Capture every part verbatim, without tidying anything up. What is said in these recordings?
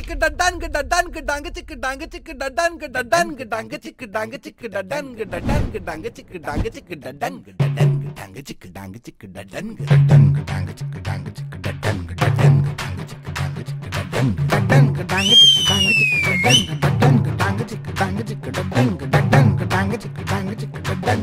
cik dadan gedadan gedang cik gedang cik dadan gedadan gedang cik gedang cik dadan gedadan gedang cik gedang cik dadan gedadan gedang cik gedang cik dadan gedadan gedang cik gedang cik dadan gedadan gedang cik gedang cik dadan gedadan gedang cik gedang cik dadan gedadan gedang cik gedang cik dadan gedadan gedang cik gedang cik dadan gedadan gedang cik gedang cik dadan.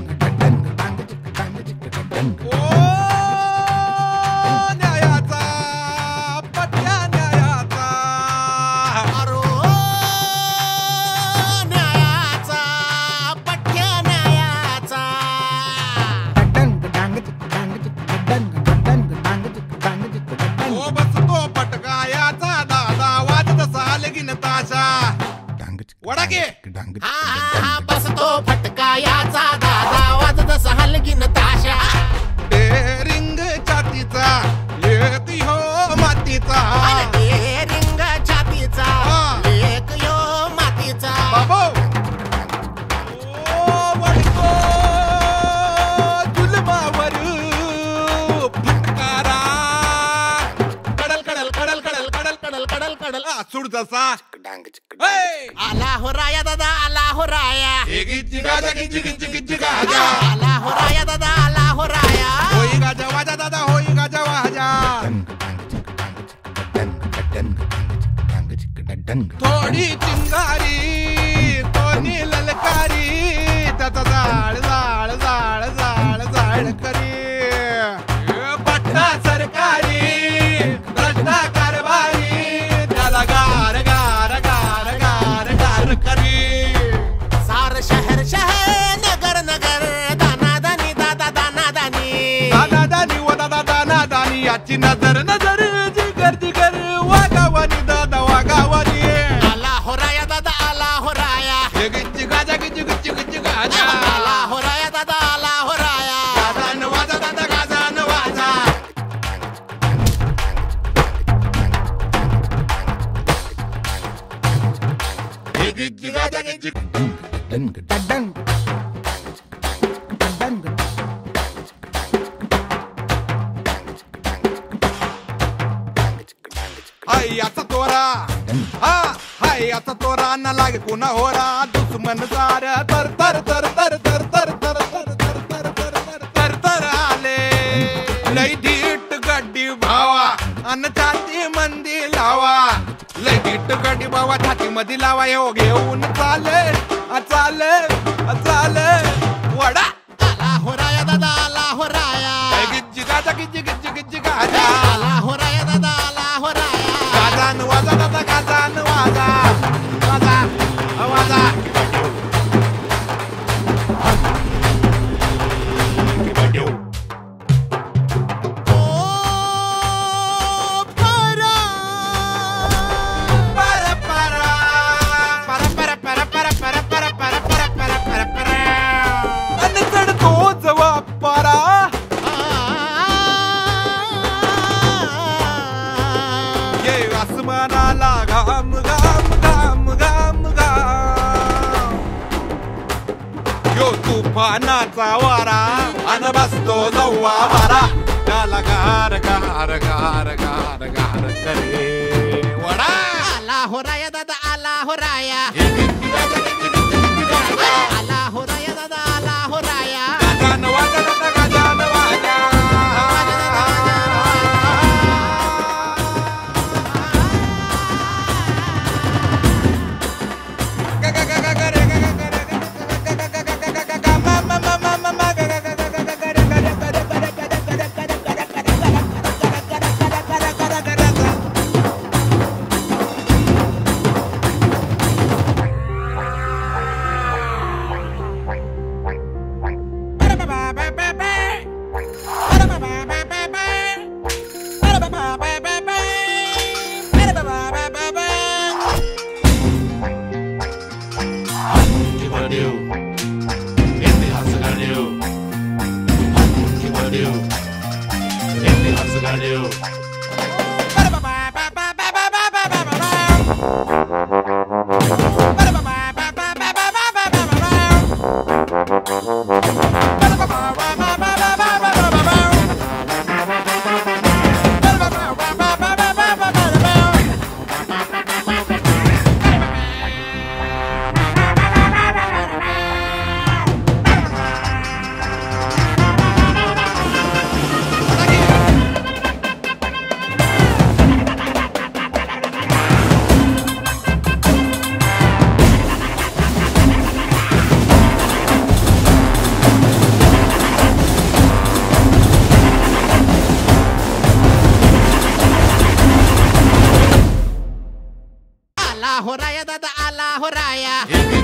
Allahu Raya, Dada Allahu Raya.